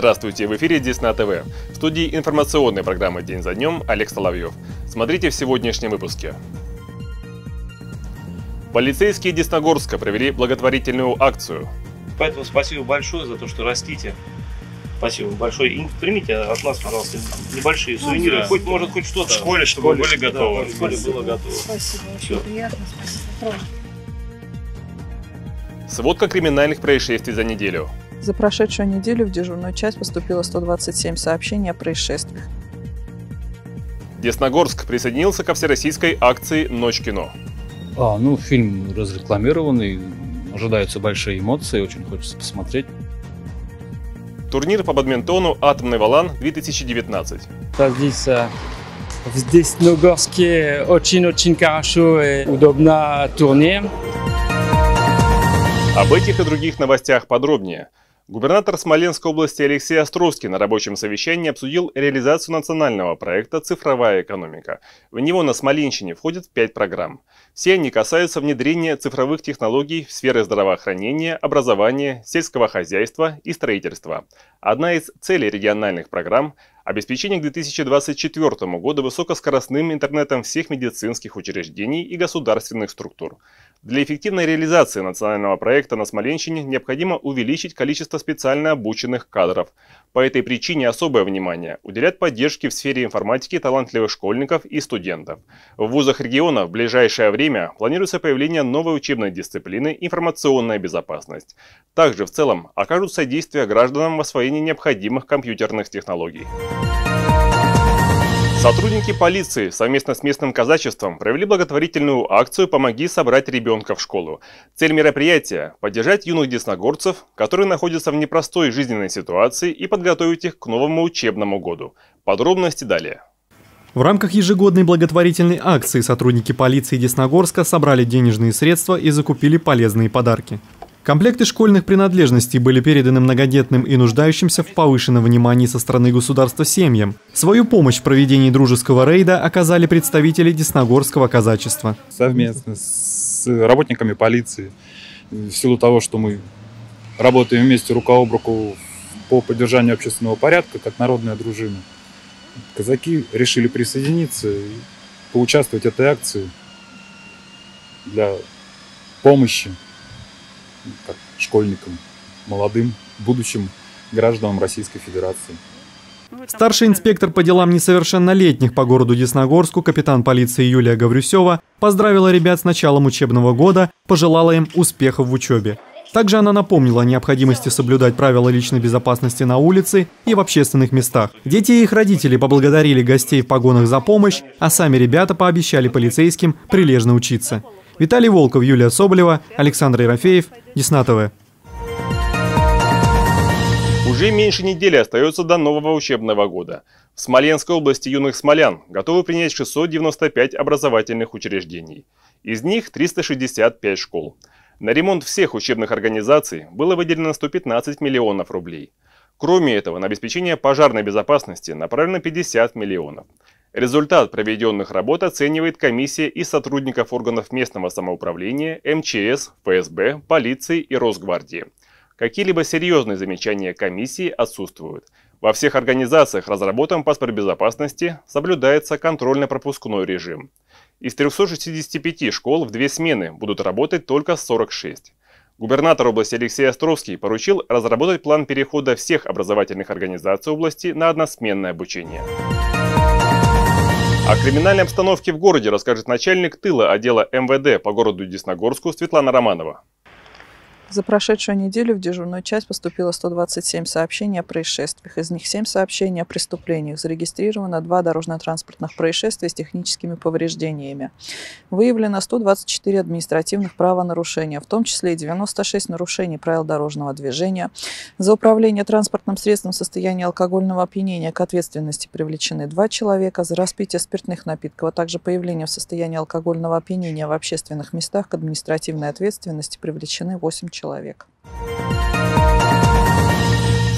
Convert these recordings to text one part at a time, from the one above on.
Здравствуйте, в эфире Десна ТВ. В студии информационной программы «День за днем» Олег Соловьев. Смотрите в сегодняшнем выпуске. Полицейские Десногорска провели благотворительную акцию. Поэтому спасибо большое за то, что растите. Спасибо большое. И примите от нас, пожалуйста, небольшие сувениры. Да. Хоть, может, хоть что-то. В школе, чтобы были готовы. Да, в школе было готово. Спасибо. Все. Очень приятно. Спасибо. Сводка криминальных происшествий за неделю. За прошедшую неделю в дежурную часть поступило 127 сообщений о происшествиях. Десногорск присоединился ко всероссийской акции «Ночь кино». Ну, фильм разрекламированный, ожидаются большие эмоции, очень хочется посмотреть. Турнир по бадминтону «Атомный волан» 2019. Здесь в Десногорске очень-очень хорошо и удобно турнир. Об этих и других новостях подробнее. Губернатор Смоленской области Алексей Островский на рабочем совещании обсудил реализацию национального проекта «Цифровая экономика». В него на Смоленщине входит 5 программ. Все они касаются внедрения цифровых технологий в сферы здравоохранения, образования, сельского хозяйства и строительства. Одна из целей региональных программ – обеспечение к 2024 году высокоскоростным интернетом всех медицинских учреждений и государственных структур. Для эффективной реализации национального проекта на Смоленщине необходимо увеличить количество специально обученных кадров. По этой причине особое внимание уделят поддержке в сфере информатики талантливых школьников и студентов. В вузах региона в ближайшее время планируется появление новой учебной дисциплины «Информационная безопасность». Также в целом окажут содействие гражданам в освоении необходимых компьютерных технологий. Сотрудники полиции совместно с местным казачеством провели благотворительную акцию «Помоги собрать ребенка в школу». Цель мероприятия – поддержать юных десногорцев, которые находятся в непростой жизненной ситуации, и подготовить их к новому учебному году. Подробности далее. В рамках ежегодной благотворительной акции сотрудники полиции Десногорска собрали денежные средства и закупили полезные подарки. Комплекты школьных принадлежностей были переданы многодетным и нуждающимся в повышенном внимании со стороны государства семьям. Свою помощь в проведении дружеского рейда оказали представители Десногорского казачества. Совместно с работниками полиции, в силу того, что мы работаем вместе рука об руку по поддержанию общественного порядка, как народная дружина, казаки решили присоединиться и поучаствовать в этой акции для помощи школьникам, молодым, будущим гражданам Российской Федерации. Старший инспектор по делам несовершеннолетних по городу Десногорску, капитан полиции Юлия Гаврюсева, поздравила ребят с началом учебного года, пожелала им успехов в учебе. Также она напомнила о необходимости соблюдать правила личной безопасности на улице и в общественных местах. Дети и их родители поблагодарили гостей в погонах за помощь, а сами ребята пообещали полицейским прилежно учиться. Виталий Волков, Юлия Соболева, Александр Ерофеев, Десна ТВ. Уже меньше недели остается до нового учебного года. В Смоленской области юных смолян готовы принять 695 образовательных учреждений. Из них 365 школ. На ремонт всех учебных организаций было выделено 115 миллионов рублей. Кроме этого, на обеспечение пожарной безопасности направлено 50 миллионов. Результат проведенных работ оценивает комиссия из сотрудников органов местного самоуправления, МЧС, ФСБ, полиции и Росгвардии. Какие-либо серьезные замечания комиссии отсутствуют. Во всех организациях разработан паспорт безопасности, соблюдается контрольно-пропускной режим. Из 365 школ в 2 смены будут работать только 46. Губернатор области Алексей Островский поручил разработать план перехода всех образовательных организаций области на односменное обучение. О криминальной обстановке в городе расскажет начальник тыла отдела МВД по городу Десногорску Светлана Романова. За прошедшую неделю в дежурную часть поступило 127 сообщений о происшествиях. Из них 7 сообщений о преступлениях. Зарегистрировано 2 дорожно-транспортных происшествия с техническими повреждениями. Выявлено 124 административных правонарушения, в том числе и 96 нарушений правил дорожного движения. За управление транспортным средством в состоянии алкогольного опьянения к ответственности привлечены 2 человека. За распитие спиртных напитков, а также появление в состоянии алкогольного опьянения в общественных местах к административной ответственности привлечены 8 человек.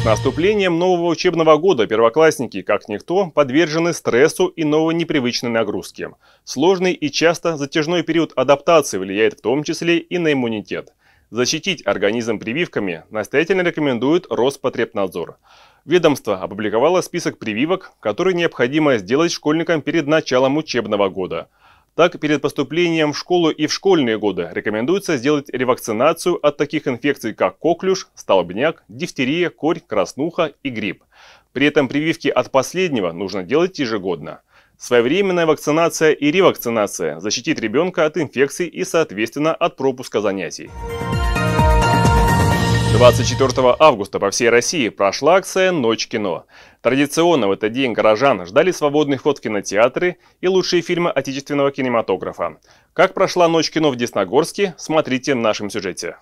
С наступлением нового учебного года первоклассники, как никто, подвержены стрессу и новой непривычной нагрузке. Сложный и часто затяжной период адаптации влияет в том числе и на иммунитет. Защитить организм прививками настоятельно рекомендует Роспотребнадзор. Ведомство опубликовало список прививок, которые необходимо сделать школьникам перед началом учебного года. Так, перед поступлением в школу и в школьные годы рекомендуется сделать ревакцинацию от таких инфекций, как коклюш, столбняк, дифтерия, корь, краснуха и грипп. При этом прививки от последнего нужно делать ежегодно. Своевременная вакцинация и ревакцинация защитит ребенка от инфекций и, соответственно, от пропуска занятий. 24 августа по всей России прошла акция «Ночь кино». Традиционно в этот день горожан ждали свободный вход в кинотеатры и лучшие фильмы отечественного кинематографа. Как прошла «Ночь кино» в Десногорске, смотрите в нашем сюжете.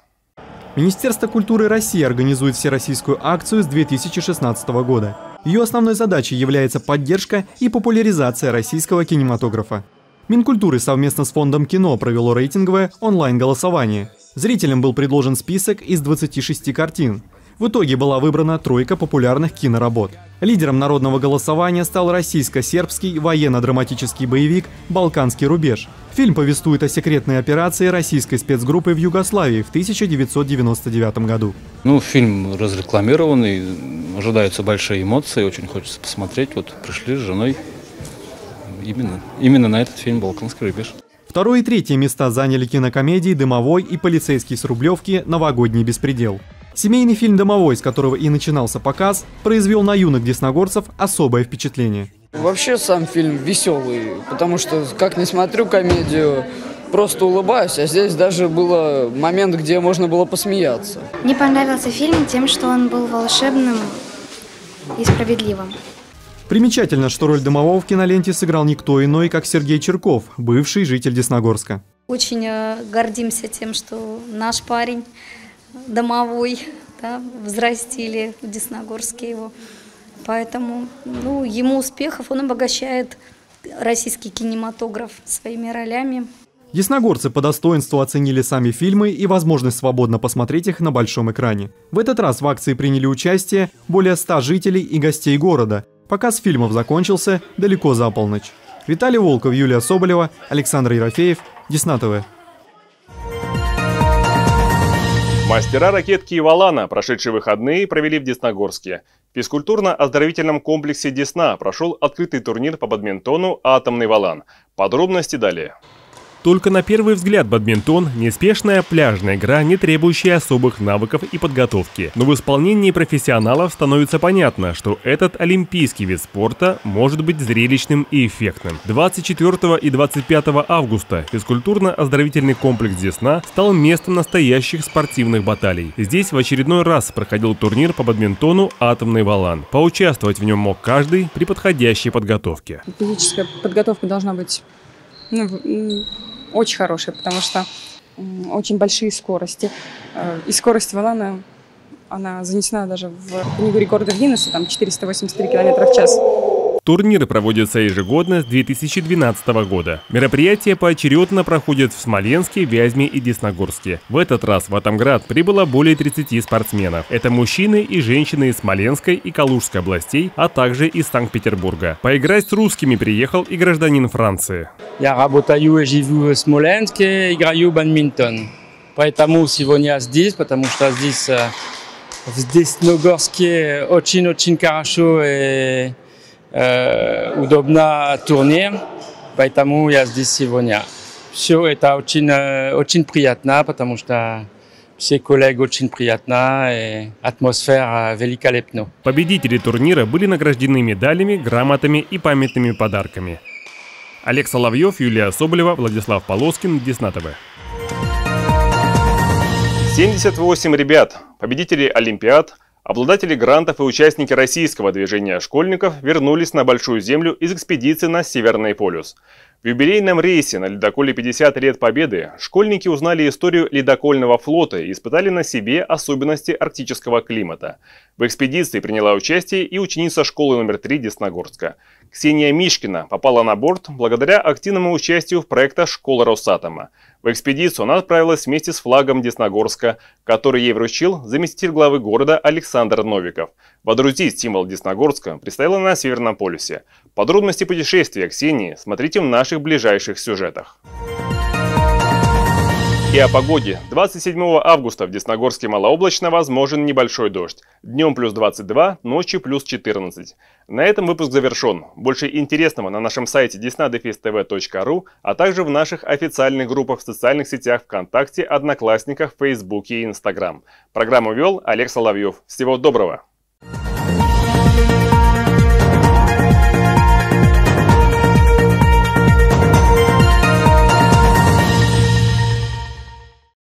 Министерство культуры России организует всероссийскую акцию с 2016 года. Ее основной задачей является поддержка и популяризация российского кинематографа. Минкультуры совместно с Фондом кино провело рейтинговое онлайн-голосование. Зрителям был предложен список из 26 картин. В итоге была выбрана тройка популярных киноработ. Лидером народного голосования стал российско-сербский военно-драматический боевик «Балканский рубеж». Фильм повествует о секретной операции российской спецгруппы в Югославии в 1999 году. Ну, фильм разрекламированный, ожидаются большие эмоции, очень хочется посмотреть. Вот пришли с женой именно на этот фильм «Балканский рубеж». Второе и третье места заняли кинокомедии «Дымовой» и «Полицейский с Рублевки. Новогодний беспредел». Семейный фильм «Дымовой», с которого и начинался показ, произвел на юных десногорцев особое впечатление. Вообще сам фильм веселый, потому что как не смотрю комедию, просто улыбаюсь, а здесь даже был момент, где можно было посмеяться. Мне понравился фильм тем, что он был волшебным и справедливым. Примечательно, что роль Дымового в киноленте сыграл никто иной, как Сергей Черков, бывший житель Десногорска. Очень гордимся тем, что наш парень Дымовой, да, взрастили в Десногорске его. Поэтому ему успехов, он обогащает российский кинематограф своими ролями. Десногорцы по достоинству оценили сами фильмы и возможность свободно посмотреть их на большом экране. В этот раз в акции приняли участие более 100 жителей и гостей города. Показ фильмов закончился далеко за полночь. Виталий Волков, Юлия Соболева, Александр Ерофеев, Десна ТВ. Мастера ракетки и волана прошедшие выходные провели в Десногорске. В физкультурно-оздоровительном комплексе «Десна» прошел открытый турнир по бадминтону «Атомный волан». Подробности далее. Только на первый взгляд бадминтон – неспешная пляжная игра, не требующая особых навыков и подготовки. Но в исполнении профессионалов становится понятно, что этот олимпийский вид спорта может быть зрелищным и эффектным. 24 и 25 августа физкультурно-оздоровительный комплекс «Десна» стал местом настоящих спортивных баталий. Здесь в очередной раз проходил турнир по бадминтону «Атомный волан». Поучаствовать в нем мог каждый при подходящей подготовке. Физическая подготовка должна быть очень хорошая, потому что очень большие скорости. И скорость волана, она занесена даже в книгу рекордов Гиннесса, там 483 км в час. Турниры проводятся ежегодно с 2012 года. Мероприятия поочередно проходят в Смоленске, Вязьме и Десногорске. В этот раз в Атомград прибыло более 30 спортсменов. Это мужчины и женщины из Смоленской и Калужской областей, а также из Санкт-Петербурга. Поиграть с русскими приехал и гражданин Франции. Я работаю и живу в Смоленске, играю в бадминтон. Поэтому сегодня здесь, потому что здесь в Десногорске очень-очень хорошо и удобно турнир, поэтому я здесь сегодня. Все это очень приятно, потому что все коллеги очень приятно, и атмосфера великолепна. Победители турнира были награждены медалями, грамотами и памятными подарками. Олег Соловьев, Юлия Соболева, Владислав Полоскин, Десна ТВ. 78 ребят, победители Олимпиад, обладатели грантов и участники российского движения школьников вернулись на Большую Землю из экспедиции на Северный полюс. В юбилейном рейсе на ледоколе «50 лет победы» школьники узнали историю ледокольного флота и испытали на себе особенности арктического климата. В экспедиции приняла участие и ученица школы номер 3 Десногорска. Ксения Мишкина попала на борт благодаря активному участию в проектах «Школа Росатома». В экспедицию она отправилась вместе с флагом Десногорска, который ей вручил заместитель главы города Александр Новиков. Водрузить символ Десногорска предстояло на Северном полюсе. Подробности путешествия Ксении смотрите в наших ближайших сюжетах. И о погоде. 27 августа в Десногорске малооблачно, возможен небольшой дождь. Днем плюс 22, ночью плюс 14. На этом выпуск завершен. Больше интересного на нашем сайте desna-tv.ru, а также в наших официальных группах в социальных сетях ВКонтакте, Одноклассниках, Фейсбуке и Инстаграм. Программу вел Олег Соловьев. Всего доброго!